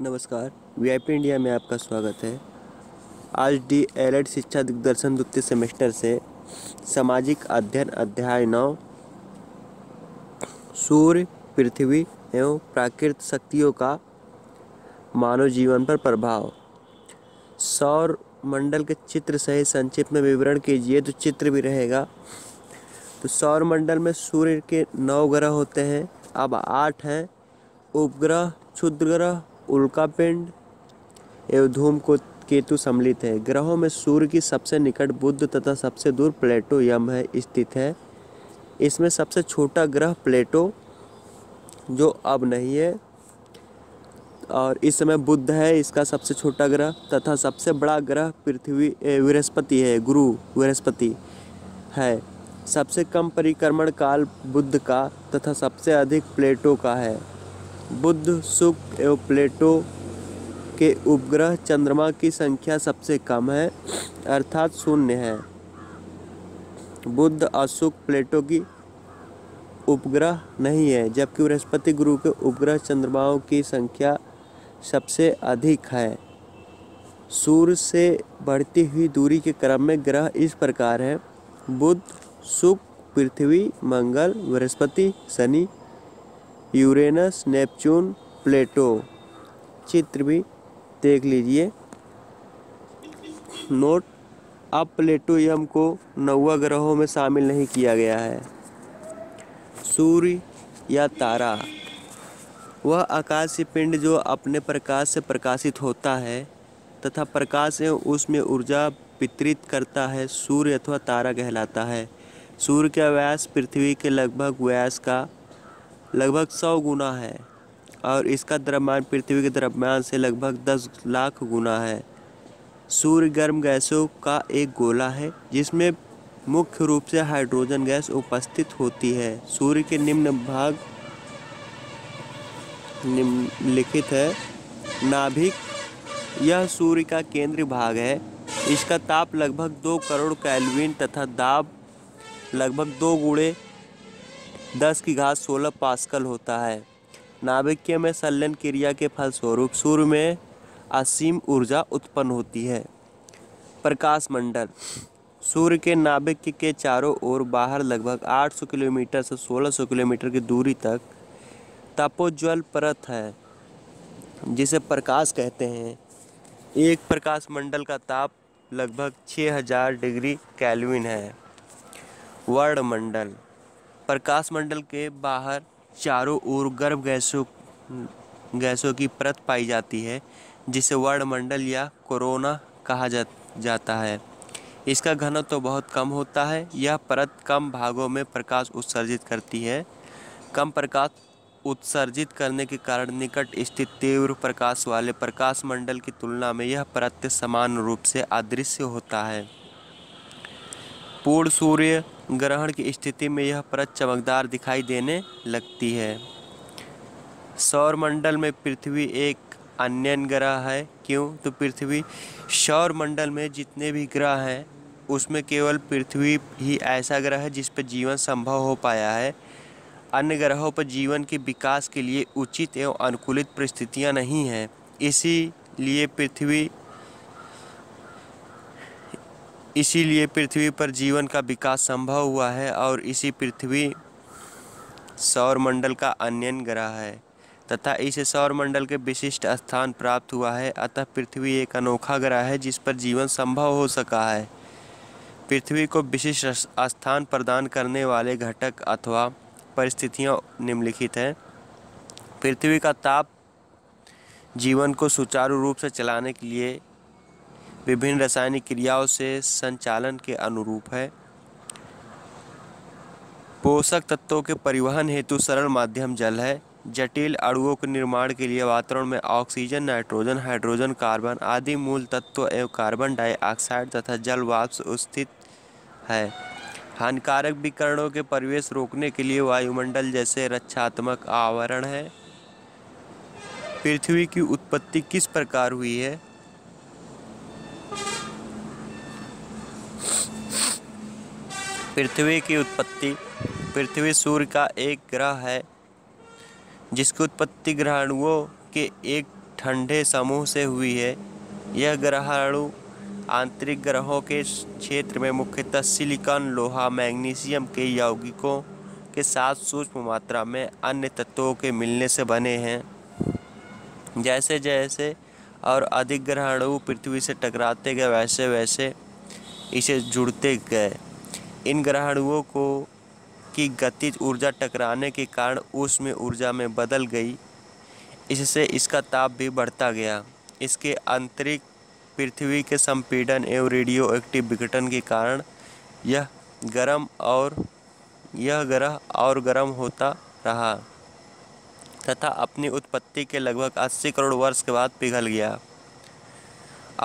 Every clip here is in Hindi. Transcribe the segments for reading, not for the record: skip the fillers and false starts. नमस्कार, वीआईपी इंडिया में आपका स्वागत है। आज D.El.Ed शिक्षा दिग्दर्शन द्वितीय सेमेस्टर से सामाजिक अध्ययन अध्याय 9 सूर्य, पृथ्वी एवं प्राकृतिक शक्तियों का मानव जीवन पर प्रभाव, सौर मंडल के चित्र सहित संक्षिप्त में विवरण कीजिए। तो चित्र भी रहेगा। तो सौर मंडल में सूर्य के 9 ग्रह होते हैं, अब 8 हैं। उपग्रह, क्षुद्र ग्रह, उल्कापिंड एवं धूम को केतु सम्मिलित है। ग्रहों में सूर्य की सबसे निकट बुध तथा सबसे दूर प्लेटो यम है स्थित है। इसमें सबसे छोटा ग्रह प्लेटो जो अब नहीं है और इस समय बुध है, इसका सबसे छोटा ग्रह तथा सबसे बड़ा ग्रह पृथ्वी बृहस्पति है, गुरु बृहस्पति है। सबसे कम परिक्रमण काल बुध का तथा सबसे अधिक प्लेटो का है। बुध, शुक्र एवं प्लेटो के उपग्रह चंद्रमा की संख्या सबसे कम है अर्थात 0 है। बुध और शुक्र प्लेटो की उपग्रह नहीं है, जबकि बृहस्पति गुरु के उपग्रह चंद्रमाओं की संख्या सबसे अधिक है। सूर्य से बढ़ती हुई दूरी के क्रम में ग्रह इस प्रकार है: बुध, शुक्र, पृथ्वी, मंगल, Brihaspati, Shani, Uranus, Neptune, Pluto. चित्र भी देख लीजिए। नोट: अब प्लेटोयम को 9 ग्रहों में शामिल नहीं किया गया है। सूर्य या तारा वह आकाशीय पिंड जो अपने प्रकाश से प्रकाशित होता है तथा प्रकाश एवं उसमें ऊर्जा वितरित करता है, सूर्य अथवा तारा कहलाता है। सूर्य का व्यास पृथ्वी के लगभग व्यास का लगभग 100 गुना है और इसका द्रव्यमान पृथ्वी के द्रव्यमान से लगभग 10 लाख गुना है। सूर्य गर्म गैसों का एक गोला है जिसमें मुख्य रूप से हाइड्रोजन गैस उपस्थित होती है। सूर्य के निम्न भाग निम्नलिखित है: नाभिक, यह सूर्य का केंद्रीय भाग है। इसका ताप लगभग 2 करोड़ केल्विन तथा दाब लगभग 2 × 10⁴ पास्कल होता है। नाभिकीय में संलयन क्रिया के फलस्वरूप सूर्य में असीम ऊर्जा उत्पन्न होती है। प्रकाश मंडल: सूर्य के नाभिक के चारों ओर बाहर लगभग 800 किलोमीटर से 1600 किलोमीटर की दूरी तक तापोज्वल परत है जिसे प्रकाश कहते हैं। एक प्रकाश मंडल का ताप लगभग 6000 डिग्री केल्विन है। वर्णमंडल: प्रकाश मंडल के बाहर चारों ओर गर्म गैसों की परत पाई जाती है जिसे वर्णमंडल या कोरोना कहा जाता है। इसका घनत्व तो बहुत कम होता है। यह परत कम भागों में प्रकाश उत्सर्जित करती है। कम प्रकाश उत्सर्जित करने के कारण निकट स्थित तीव्र प्रकाश वाले प्रकाश मंडल की तुलना में यह परत समान रूप से अदृश्य होता है। पूर्ण सूर्य ग्रहण की स्थिति में यह परत चमकदार दिखाई देने लगती है। सौर मंडल में पृथ्वी एक अन्य ग्रह है। क्यों? तो पृथ्वी सौर मंडल में जितने भी ग्रह हैं उसमें केवल पृथ्वी ही ऐसा ग्रह है जिस पर जीवन संभव हो पाया है। अन्य ग्रहों पर जीवन के विकास के लिए उचित एवं अनुकूलित परिस्थितियां नहीं हैं। इसीलिए पृथ्वी पर जीवन का विकास संभव हुआ है और इसी पृथ्वी सौर मंडल का अन्य ग्रह है तथा इसे सौर मंडल के विशिष्ट स्थान प्राप्त हुआ है। अतः पृथ्वी एक अनोखा ग्रह है जिस पर जीवन संभव हो सका है। पृथ्वी को विशिष्ट स्थान प्रदान करने वाले घटक अथवा परिस्थितियां निम्नलिखित हैं: पृथ्वी का ताप जीवन को सुचारू रूप से चलाने के लिए विभिन्न रासायनिक क्रियाओं से संचालन के अनुरूप है। पोषक तत्वों के परिवहन हेतु सरल माध्यम जल है। जटिल अणुओं के निर्माण के लिए वातावरण में ऑक्सीजन, नाइट्रोजन, हाइड्रोजन, कार्बन आदि मूल तत्व एवं कार्बन डाइऑक्साइड तथा जल वाष्प उपस्थित है। हानिकारक विकिरणों के प्रवेश रोकने के लिए वायुमंडल जैसे रक्षात्मक आवरण है। पृथ्वी की उत्पत्ति किस प्रकार हुई है? पृथ्वी की उत्पत्ति: पृथ्वी सूर्य का एक ग्रह है जिसकी उत्पत्ति ग्रहाणुओं के एक ठंडे समूह से हुई है। यह ग्रहाणु आंतरिक ग्रहों के क्षेत्र में मुख्यतः सिलिकॉन, लोहा, मैग्नीशियम के यौगिकों के साथ सूक्ष्म मात्रा में अन्य तत्वों के मिलने से बने हैं। जैसे जैसे और अधिक ग्रहाणु पृथ्वी से टकराते गए वैसे वैसे इसे जुड़ते गए। इन ग्रहाणुओं को की गतिज ऊर्जा टकराने के कारण ऊष्मीय ऊर्जा में बदल गई। इससे इसका ताप भी बढ़ता गया। इसके आंतरिक पृथ्वी के संपीड़न एवं रेडियो एक्टिव विघटन के कारण यह ग्रह और गर्म होता रहा तथा अपनी उत्पत्ति के लगभग 80 करोड़ वर्ष के बाद पिघल गया।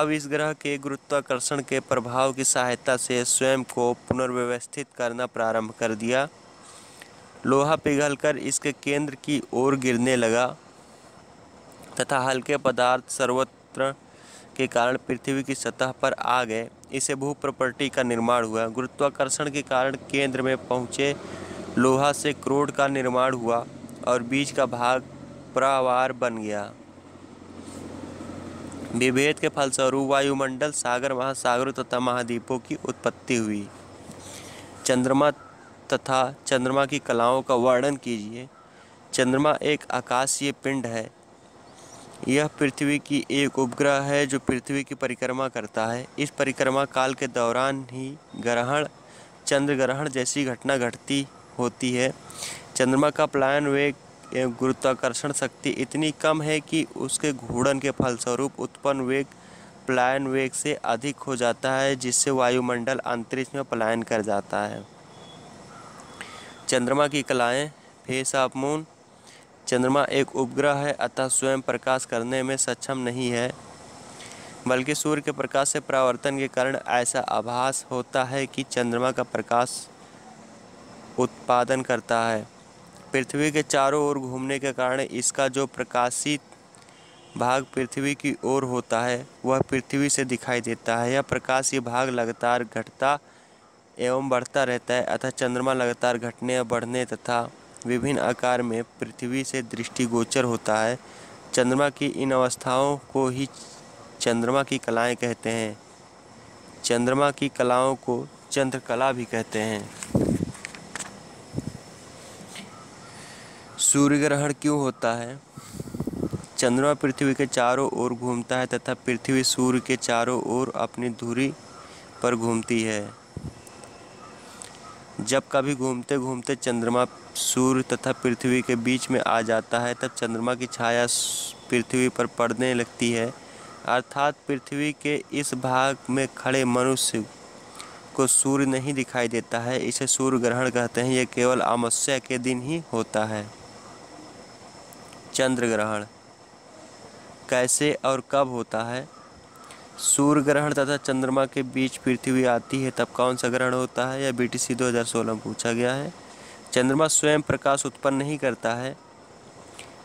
अब इस ग्रह के गुरुत्वाकर्षण के प्रभाव की सहायता से स्वयं को पुनर्व्यवस्थित करना प्रारंभ कर दिया। लोहा पिघलकर इसके केंद्र की ओर गिरने लगा तथा हल्के पदार्थ सर्वत्र के कारण पृथ्वी की सतह पर आ गए। इसे भूप्रपर्टी का निर्माण हुआ। गुरुत्वाकर्षण के कारण केंद्र में पहुँचे लोहा से क्रोड का निर्माण हुआ और बीच का भाग प्रावार बन गया। विभेद के फलस्वरूप वायुमंडल, सागर, महासागरों तथा महाद्वीपों की उत्पत्ति हुई। चंद्रमा तथा चंद्रमा की कलाओं का वर्णन कीजिए। चंद्रमा एक आकाशीय पिंड है। यह पृथ्वी की एक उपग्रह है जो पृथ्वी की परिक्रमा करता है। इस परिक्रमा काल के दौरान ही ग्रहण, चंद्र ग्रहण जैसी घटना घटती होती है। चंद्रमा का पलायन वेग एवं गुरुत्वाकर्षण शक्ति इतनी कम है कि उसके घूर्णन के फलस्वरूप उत्पन्न वेग पलायन वेग से अधिक हो जाता है, जिससे वायुमंडल अंतरिक्ष में पलायन कर जाता है। चंद्रमा की कलाएं, फेस ऑफ मून। चंद्रमा एक उपग्रह है, अतः स्वयं प्रकाश करने में सक्षम नहीं है, बल्कि सूर्य के प्रकाश से परावर्तन के कारण ऐसा आभास होता है कि चंद्रमा का प्रकाश उत्पादन करता है। पृथ्वी के चारों ओर घूमने के कारण इसका जो प्रकाशित भाग पृथ्वी की ओर होता है वह पृथ्वी से दिखाई देता है। यह प्रकाशीय भाग लगातार घटता एवं बढ़ता रहता है, अतः चंद्रमा लगातार घटने और बढ़ने तथा विभिन्न आकार में पृथ्वी से दृष्टिगोचर होता है। चंद्रमा की इन अवस्थाओं को ही चंद्रमा की कलाएँ कहते हैं। चंद्रमा की कलाओं को चंद्रकला भी कहते हैं। सूर्य ग्रहण क्यों होता है? चंद्रमा पृथ्वी के चारों ओर घूमता है तथा पृथ्वी सूर्य के चारों ओर अपनी धुरी पर घूमती है। जब कभी घूमते घूमते चंद्रमा सूर्य तथा पृथ्वी के बीच में आ जाता है तब चंद्रमा की छाया पृथ्वी पर पड़ने लगती है, अर्थात पृथ्वी के इस भाग में खड़े मनुष्य को सूर्य नहीं दिखाई देता है। इसे सूर्य ग्रहण कहते हैं। यह केवल अमावस्या के दिन ही होता है। चंद्र ग्रहण कैसे और कब होता है? सूर्य ग्रहण तथा चंद्रमा के बीच पृथ्वी आती है तब कौन सा ग्रहण होता है? यह बीटीसी 2016 में पूछा गया है। चंद्रमा स्वयं प्रकाश उत्पन्न नहीं करता है,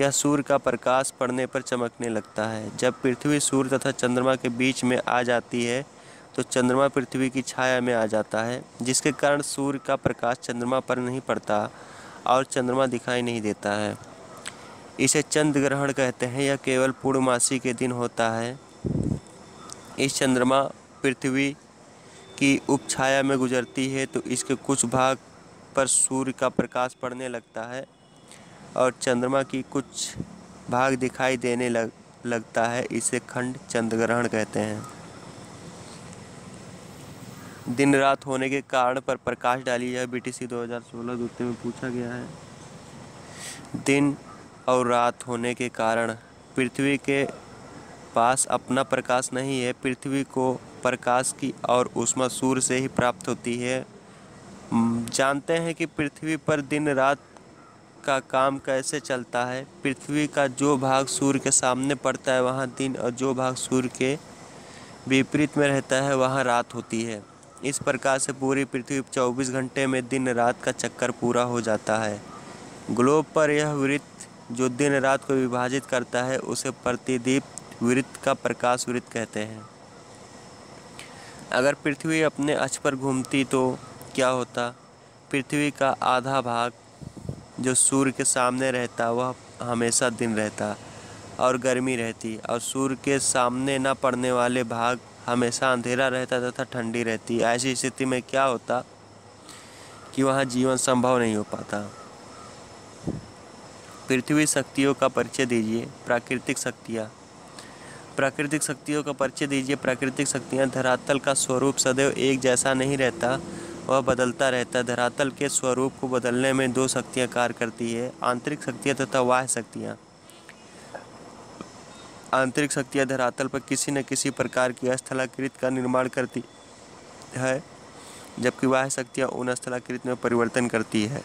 यह सूर्य का प्रकाश पड़ने पर चमकने लगता है। जब पृथ्वी सूर्य तथा चंद्रमा के बीच में आ जाती है तो चंद्रमा पृथ्वी की छाया में आ जाता है, जिसके कारण सूर्य का प्रकाश चंद्रमा पर नहीं पड़ता और चंद्रमा दिखाई नहीं देता है। इसे चंद्र ग्रहण कहते हैं। यह केवल पूर्णमासी के दिन होता है। इस चंद्रमा पृथ्वी की उपछाया में गुजरती है तो इसके कुछ भाग पर सूर्य का प्रकाश पड़ने लगता है और चंद्रमा की कुछ भाग दिखाई देने लगता है। इसे खंड चंद्र ग्रहण कहते हैं। दिन रात होने के कारण पर प्रकाश डाली है। बीटीसी 2016 दूसरे में पूछा गया है। दिन और रात होने के कारण पृथ्वी के पास अपना प्रकाश नहीं है। पृथ्वी को प्रकाश की और ऊष्मा सूर्य से ही प्राप्त होती है। जानते हैं कि पृथ्वी पर दिन रात का काम कैसे चलता है। पृथ्वी का जो भाग सूर्य के सामने पड़ता है वहाँ दिन और जो भाग सूर्य के विपरीत में रहता है वहाँ रात होती है। इस प्रकार से पूरी पृथ्वी 24 घंटे में दिन रात का चक्कर पूरा हो जाता है। ग्लोब पर यह वृत्त जो दिन रात को विभाजित करता है उसे प्रतिदीप वृत्त का प्रकाश वृत्त कहते हैं। अगर पृथ्वी अपने अक्ष पर घूमती तो क्या होता? पृथ्वी का आधा भाग जो सूर्य के सामने रहता वह हमेशा दिन रहता और गर्मी रहती, और सूर्य के सामने न पड़ने वाले भाग हमेशा अंधेरा रहता तथा ठंडी रहती। ऐसी स्थिति में क्या होता कि वहाँ जीवन संभव नहीं हो पाता। पृथ्वी शक्तियों का परिचय दीजिए। प्राकृतिक शक्तियों का परिचय दीजिए। प्राकृतिक शक्तियाँ। धरातल का स्वरूप सदैव एक जैसा नहीं रहता, वह बदलता रहता। धरातल के स्वरूप को बदलने में दो शक्तियाँ कार्य करती है, आंतरिक शक्तियाँ तथा बाह्य शक्तियाँ। आंतरिक शक्तियाँ धरातल पर किसी न किसी प्रकार की स्थलाकृति का निर्माण करती है, जबकि बाह्य शक्तियाँ उन स्थलाकृति में परिवर्तन करती है।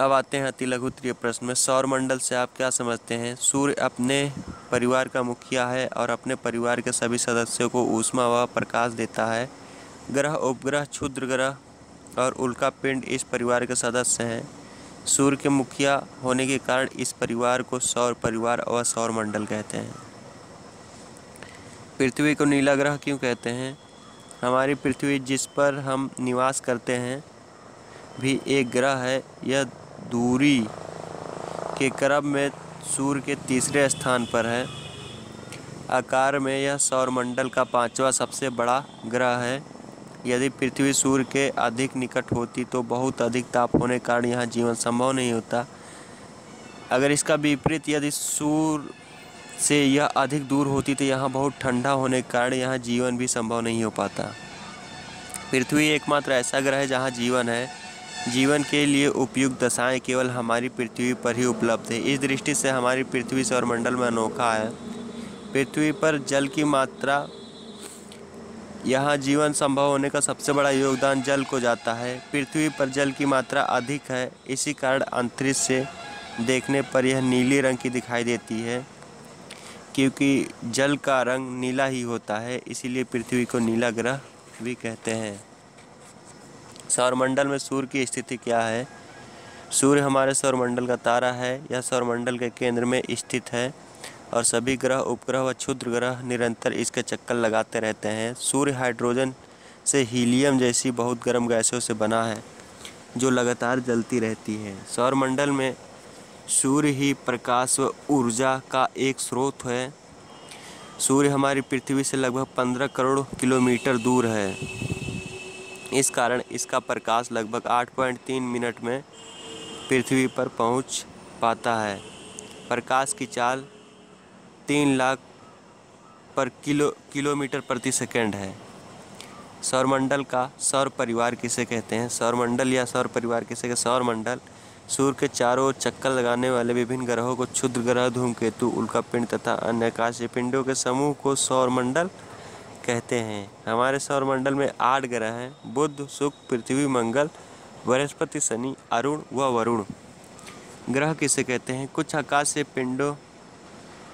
अब आते हैं अति लघु उत्तरीय प्रश्न में। सौरमंडल से आप क्या समझते हैं? सूर्य अपने परिवार का मुखिया है और अपने परिवार के सभी सदस्यों को ऊष्मा व प्रकाश देता है। ग्रह, उपग्रह, क्षुद्र ग्रह और उल्का पिंड इस परिवार के सदस्य हैं। सूर्य के मुखिया होने के कारण इस परिवार को सौर परिवार व सौरमंडल कहते हैं। पृथ्वी को नीला ग्रह क्यों कहते हैं? हमारी पृथ्वी जिस पर हम निवास करते हैं भी एक ग्रह है। यह दूरी के क्रम में सूर्य के तीसरे स्थान पर है। आकार में यह सौरमंडल का पांचवा सबसे बड़ा ग्रह है। यदि पृथ्वी सूर्य के अधिक निकट होती तो बहुत अधिक ताप होने के कारण यहाँ जीवन संभव नहीं होता। अगर इसका विपरीत, यदि सूर्य से यह अधिक दूर होती तो यहाँ बहुत ठंडा होने के कारण यहाँ जीवन भी संभव नहीं हो पाता। पृथ्वी एकमात्र ऐसा ग्रह है जहाँ जीवन है। जीवन के लिए उपयुक्त दशाएं केवल हमारी पृथ्वी पर ही उपलब्ध है। इस दृष्टि से हमारी पृथ्वी सौरमंडल में अनोखा है। पृथ्वी पर जल की मात्रा, यहाँ जीवन संभव होने का सबसे बड़ा योगदान जल को जाता है। पृथ्वी पर जल की मात्रा अधिक है, इसी कारण अंतरिक्ष से देखने पर यह नीले रंग की दिखाई देती है, क्योंकि जल का रंग नीला ही होता है। इसीलिए पृथ्वी को नीला ग्रह भी कहते हैं। सौरमंडल में सूर्य की स्थिति क्या है? सूर्य हमारे सौरमंडल का तारा है। यह सौरमंडल के केंद्र में स्थित है और सभी ग्रह, उपग्रह व क्षुद्र ग्रह निरंतर इसके चक्कर लगाते रहते हैं। सूर्य हाइड्रोजन से हीलियम जैसी बहुत गर्म गैसों से बना है जो लगातार जलती रहती है। सौरमंडल में सूर्य ही प्रकाश व ऊर्जा का एक स्रोत है। सूर्य हमारी पृथ्वी से लगभग 15 करोड़ किलोमीटर दूर है। इस कारण इसका प्रकाश लगभग 8.3 मिनट में पृथ्वी पर पहुंच पाता है। प्रकाश की चाल 3 लाख किलोमीटर प्रति सेकंड है। सौरमंडल का सौर परिवार किसे कहते हैं? सौरमंडल या सौर परिवार किसे कहते हैं? सौरमंडल सूर्य के चारों ओर चक्कर लगाने वाले विभिन्न ग्रहों को, क्षुद्र ग्रह, धूमकेतु, उल्का पिंड तथा अन्य आकाशीय पिंडों के समूह को सौरमंडल कहते हैं। हमारे सौरमंडल में 8 ग्रह हैं। बुध, शुक्र, पृथ्वी, मंगल, बृहस्पति, शनि, अरुण व वरुण। ग्रह किसे कहते हैं? कुछ आकाशीय पिंडों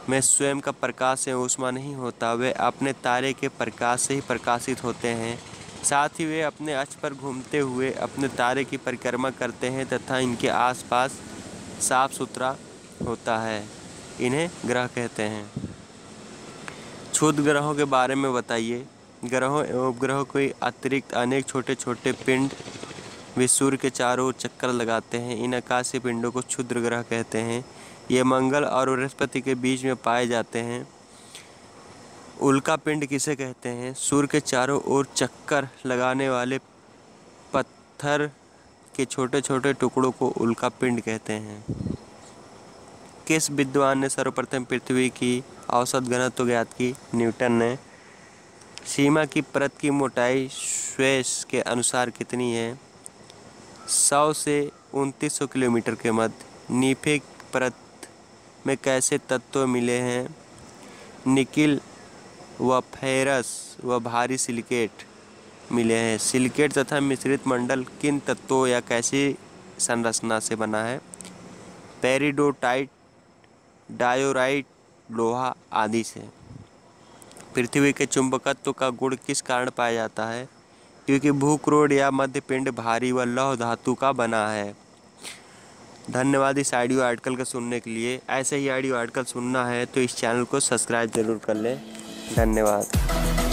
में स्वयं का प्रकाश या ऊष्मा नहीं होता, वे अपने तारे के प्रकाश से ही प्रकाशित होते हैं। साथ ही वे अपने अक्ष पर घूमते हुए अपने तारे की परिक्रमा करते हैं तथा इनके आसपास साफ सुथरा होता है। इन्हें ग्रह कहते हैं। क्षुद्र ग्रहों के बारे में बताइए। ग्रहों एवं उपग्रहों के अतिरिक्त अनेक छोटे छोटे पिंड वे सूर्य के चारों ओर चक्कर लगाते हैं। इन आकाशीय पिंडों को क्षुद्र ग्रह कहते हैं। ये मंगल और बृहस्पति के बीच में पाए जाते हैं। उल्का पिंड किसे कहते हैं? सूर्य के चारों ओर चक्कर लगाने वाले पत्थर के छोटे छोटे टुकड़ों को उल्का पिंड कहते हैं। किस विद्वान ने सर्वप्रथम पृथ्वी की औसत घनत्व ज्ञात की? न्यूटन ने। सीमा की परत की मोटाई स्वेस के अनुसार कितनी है? 100 से 2900 किलोमीटर के मध्य। नीफे परत में कैसे तत्व मिले हैं? निकिल व फेरस व भारी सिलिकेट मिले हैं। सिलिकेट तथा मिश्रित मंडल किन तत्वों या कैसी संरचना से बना है? पेरिडोटाइट, डायोराइट, लोहा आदि से। पृथ्वी के चुंबकत्व का गुण किस कारण पाया जाता है? क्योंकि भूक्रोड या मध्य पिंड भारी व लौह धातु का बना है। धन्यवाद इस ऑडियो आर्टिकल को सुनने के लिए। ऐसे ही ऑडियो आर्टिकल सुनना है तो इस चैनल को सब्सक्राइब जरूर कर लें। धन्यवाद।